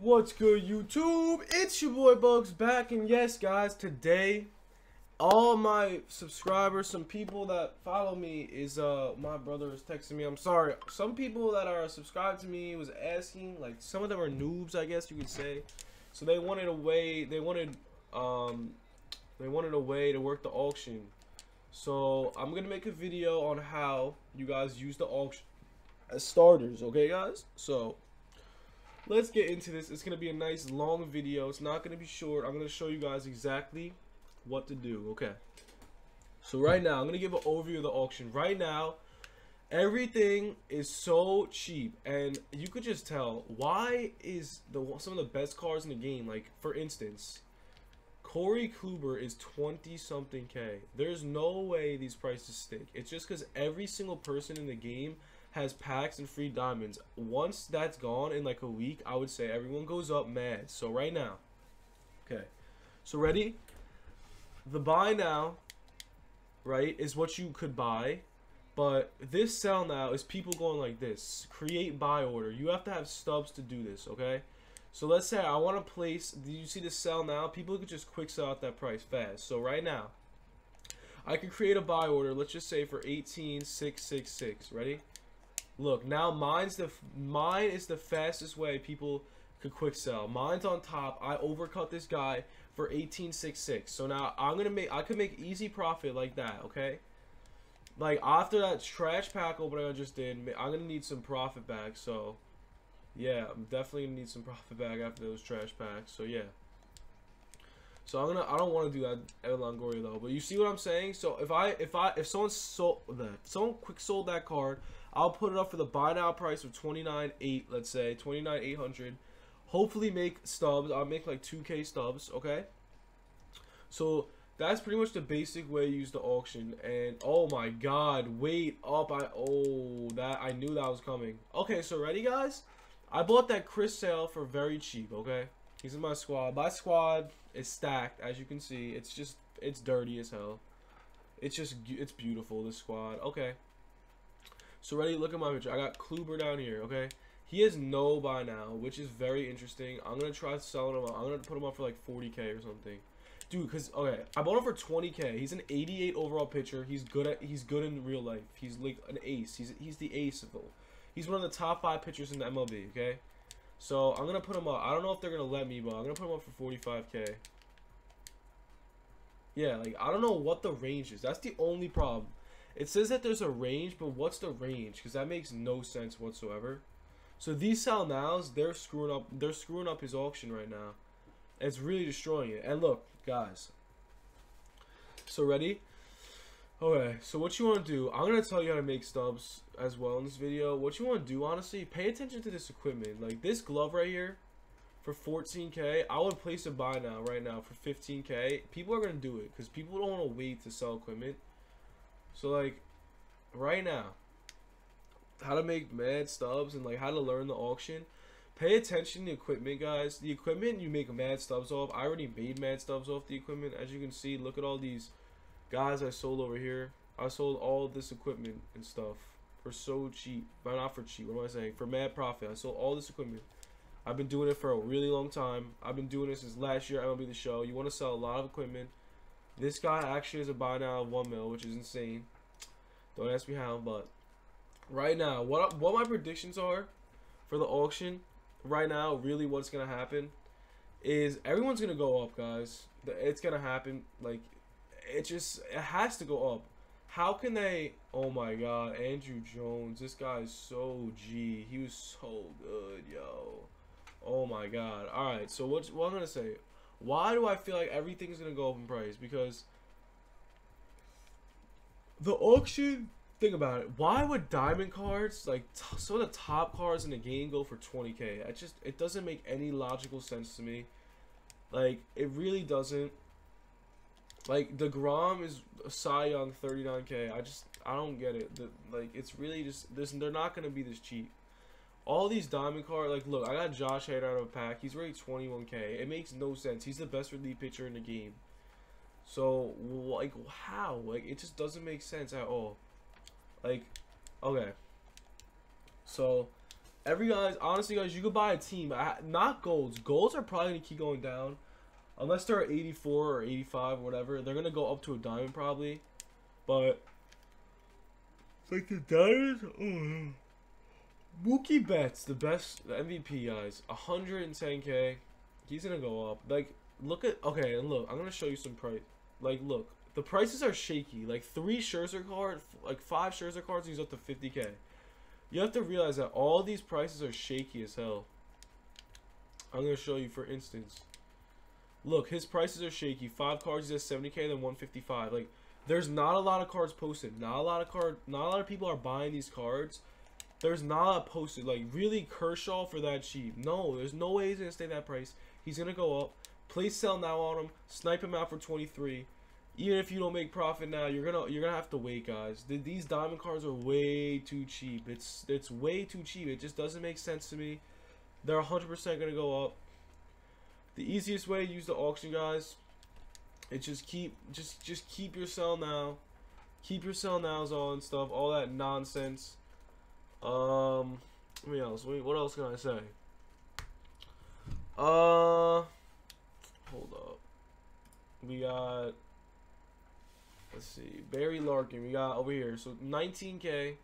What's good, YouTube? It's your boy Bugs back, and yes, guys, today all my subscribers, some people that follow me is my brother is texting me. I'm sorry, some people that are subscribed to me was asking, like, some of them are noobs, I guess you could say, so they wanted a way, they wanted a way to work the auction. So I'm gonna make a video on how you guys use the auction as starters, okay, guys? So let's get into this. It's going to be a nice long video. It's not going to be short. I'm going to show you guys exactly what to do. Okay. So right now, I'm going to give an overview of the auction. Right now, everything is so cheap. And you could just tell why is some of the best cards in the game. Like, for instance, Corey Kluber is 20-something K. There's no way these prices stick. It's just because every single person in the game has packs and free diamonds. Once that's gone in like a week, I would say everyone goes up mad. So right now, okay, so ready, the buy now, right, is what you could buy, but this sell now is people going like this, create buy order. You have to have stubs to do this, okay? So let's say I want to place, do you see the sell now? People could just quick sell out that price fast. So right now I could create a buy order, let's just say for 18,666. Ready? Look, now mine is the fastest way people could quick sell. Mine's on top. I overcut this guy for 18.66. So now I could make easy profit like that, okay? Like after that trash pack opening I just did, I'm gonna need some profit back. So yeah, I'm definitely gonna need some profit back after those trash packs. So yeah. So I don't want to do that Evan Longoria though, but you see what I'm saying? So if someone sold that, someone quick sold that card, I'll put it up for the buy now price of 29.8, let's say 29,800. Hopefully make stubs. I'll make like 2K stubs, okay? So that's pretty much the basic way you use the auction. And oh my God, wait up! I knew that was coming. Okay, so ready guys? I bought that Chris Sale for very cheap, okay? He's in my squad. My squad is stacked, as you can see. It's just, it's dirty as hell. It's just, it's beautiful, this squad. Okay. So, ready? Look at my picture. I got Kluber down here, okay? He has no buy now, which is very interesting. I'm going to try selling him. I'm going to put him up for like 40K or something. Dude, because, okay, I bought him for 20K. He's an 88 overall pitcher. He's good in real life. He's like an ace. He's the ace of them. He's one of the top 5 pitchers in the MLB, okay? So, I'm going to put him up. I don't know if they're going to let me, but I'm going to put him up for 45K. Yeah, like, I don't know what the range is. That's the only problem. It says that there's a range, but what's the range? Because that makes no sense whatsoever. So, these sell nows, they're screwing up his auction right now. It's really destroying it. And look, guys. So, ready? Okay, so what you want to do, I'm going to tell you how to make stubs as well in this video. What you want to do, honestly, pay attention to this equipment. Like, this glove right here for 14K, I would place a buy now, right now, for 15K. People are going to do it because people don't want to wait to sell equipment. So, like, right now, how to make mad stubs and, like, how to learn the auction. Pay attention to the equipment, guys. The equipment, you make mad stubs off. I already made mad stubs off the equipment. As you can see, look at all these guys I sold over here. I sold all this equipment and stuff for so cheap. But not for cheap, what am I saying? For mad profit. I sold all this equipment. I've been doing it for a really long time. I've been doing this since last year, MLB The Show. You want to sell a lot of equipment. This guy actually is a buy now of 1 mil, which is insane. Don't ask me how, but right now, what my predictions are for the auction right now, really what's going to happen is everyone's going to go up, guys. It's going to happen. Like, it has to go up. How can they? Oh my God, Andrew Jones. This guy is so G. He was so good, yo. Oh my God. All right, so what I'm going to say, why do I feel like everything's going to go up in price? Because the auction, think about it. Why would diamond cards, like some of the top cards in the game, go for 20K? It doesn't make any logical sense to me. Like, it really doesn't. Like, DeGrom is Cy Young 39K. I don't get it. Like, it's really just, they're not going to be this cheap. All these diamond cards, like, look, I got Josh Hader out of a pack. He's already 21K. It makes no sense. He's the best relief pitcher in the game. So, like, how? Like, it just doesn't make sense at all. Like, okay. So, Every guys, honestly, guys, you could buy a team. Not golds. Golds are probably gonna keep going down, unless they're at 84 or 85 or whatever. They're gonna go up to a diamond probably, but it's like the diamonds. Mookie Betts, the best, the MVP, guys. 110K. He's gonna go up. Like, look at, okay, and look, I'm gonna show you some price. Like, look, the prices are shaky. Like 3 Scherzer cards, like 5 Scherzer cards, he's up to 50K. You have to realize that all these prices are shaky as hell. I'm gonna show you, for instance. Look, his prices are shaky. 5 cards, he's at 70K, then 155. Like, there's not a lot of cards posted. Not a lot of people are buying these cards. There's not a posted, like, really Kershaw for that cheap. No, there's no way he's gonna stay that price. He's gonna go up. Place sell now on him. Snipe him out for 23. Even if you don't make profit now, you're gonna have to wait, guys. These diamond cards are way too cheap. It's way too cheap. It just doesn't make sense to me. They're 100% gonna go up. The easiest way, use the auction, guys. It's just keep your sell now. Keep your sell nows on stuff. All that nonsense. What else can I say? Hold up. We got, let's see, Barry Larkin. We got over here. So 19K.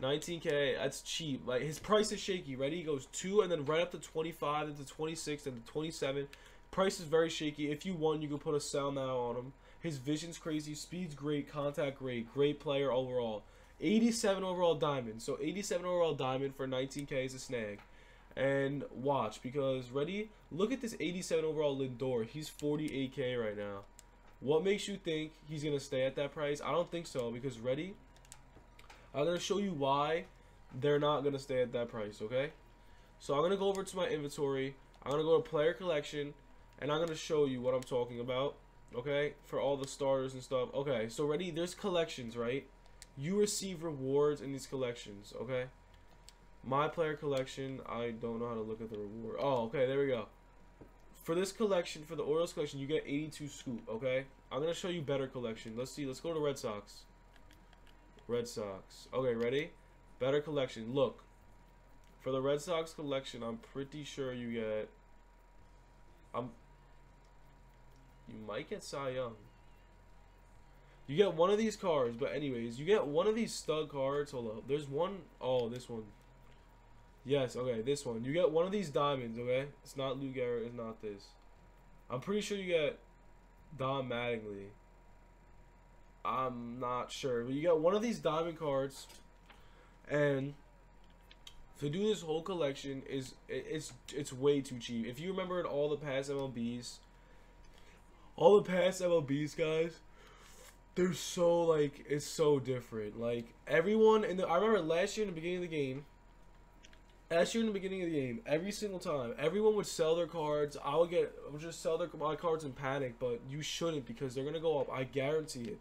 19K. That's cheap. Like, his price is shaky. Ready? He goes 2 and then right up to 25, then to 26, then to 27. Price is very shaky. If you won, you can put a sell now on him. His vision's crazy. Speed's great. Contact great. Great player overall. 87 overall diamond. So 87 overall diamond for 19K is a snag. And watch, because ready, look at this 87 overall Lindor. He's 48K right now. What makes you think he's gonna stay at that price? I don't think so, because ready, I'm gonna show you why they're not gonna stay at that price. Okay, so I'm gonna go over to my inventory. I'm gonna go to player collection, and I'm gonna show you what I'm talking about. Okay, for all the starters and stuff. Okay, so ready, there's collections, right? You receive rewards in these collections. Okay, my player collection, I don't know how to look at the reward. Oh, okay, there we go. For this collection, for the Orioles collection, you get 82 scoop. Okay, I'm gonna show you better collection. Let's see, let's go to Red Sox. Red Sox. Okay, ready? Better collection. Look, for the Red Sox collection, I'm pretty sure you get, you might get Cy Young. You get one of these cards, but anyways, you get one of these stud cards. Hold up, there's one. Oh, this one. Yes, okay, this one. You get one of these diamonds, okay? It's not Lou Gehrig, it's not this. I'm pretty sure you get Don Mattingly. I'm not sure, but you get one of these diamond cards, and to do this whole collection is it's way too cheap. If you remember in all the past MLBs, guys, they're so, like, it's so different. Like, everyone in the, I remember last year in the beginning of the game, every single time, everyone would sell their cards. I would just sell my cards in panic, but you shouldn't, because they're gonna go up. I guarantee it.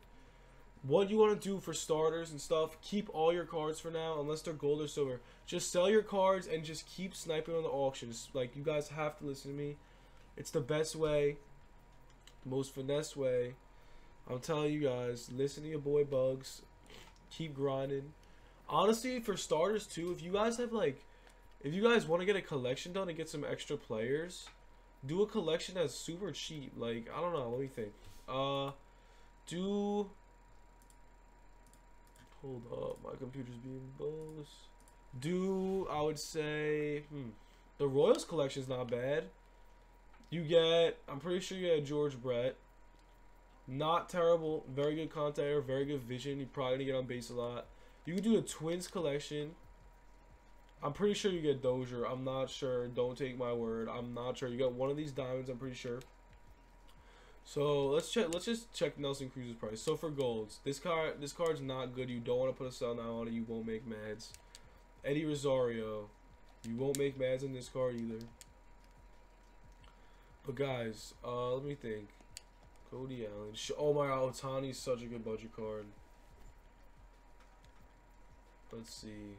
What you want to do for starters and stuff, keep all your cards for now, unless they're gold or silver. Just sell your cards and just keep sniping on the auctions. Like, you guys have to listen to me. It's the best way, the most finesse way. I'm telling you guys, listen to your boy Bugs. Keep grinding. Honestly, for starters too, if you guys have, like, if you guys want to get a collection done and get some extra players, do a collection that's super cheap. Like, I don't know. Let me think. Hold up. My computer's being buzzed. I would say, the Royals collection's not bad. You get, I'm pretty sure you get George Brett. Not terrible. Very good contact, very good vision. You're probably going to get on base a lot. You can do the Twins collection. I'm pretty sure you get Dozier. I'm not sure. Don't take my word. I'm not sure. You got one of these diamonds, I'm pretty sure. So let's check. Let's just check Nelson Cruz's price. So for golds, this card's not good. You don't want to put a sell now on it. You won't make mads. Eddie Rosario, you won't make mads in this card either. But guys, let me think. Cody Allen. Oh my God, Otani's such a good budget card. Let's see.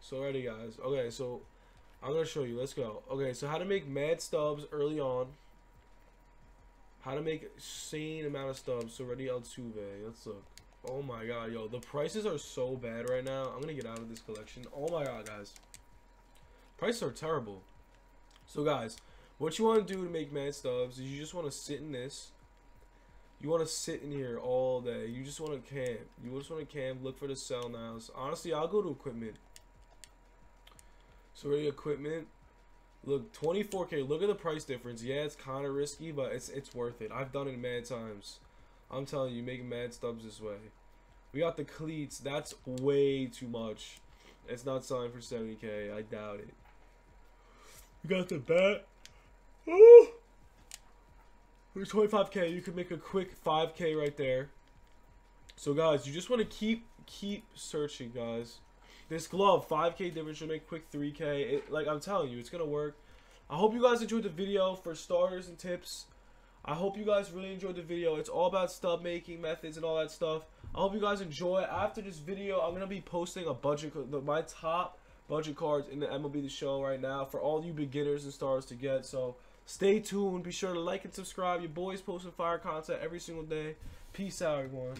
So ready, guys. Okay, so I'm gonna show you. Let's go. Okay, so how to make mad stubs early on. How to make insane amount of stubs. So ready, Altuve. Let's look. Oh my god, yo, the prices are so bad right now. I'm gonna get out of this collection. Oh my god, guys, prices are terrible. So guys, what you want to do to make mad stubs is you just want to sit in this. You want to sit in here all day. You just want to camp. You just want to camp. Look for the sell nows. Honestly, I'll go to equipment. So we're equipment. Look, 24K. Look at the price difference. Yeah, it's kind of risky, but it's worth it. I've done it mad times. I'm telling you, making mad stubs this way. We got the cleats. That's way too much. It's not selling for 70K. I doubt it. We got the bat. Ooh. For 25K, you could make a quick 5K right there. So guys, you just want to keep searching, guys. This glove, 5K difference, should make a quick 3K. Like I'm telling you, it's gonna work. I hope you guys enjoyed the video for starters and tips. I hope you guys really enjoyed the video. It's all about stub making methods and all that stuff. I hope you guys enjoy. After this video, I'm gonna be posting a budget, my top budget cards in the MLB The Show right now for all you beginners and stars to get. So stay tuned. Be sure to like and subscribe. Your boy's posting fire content every single day. Peace out, everyone.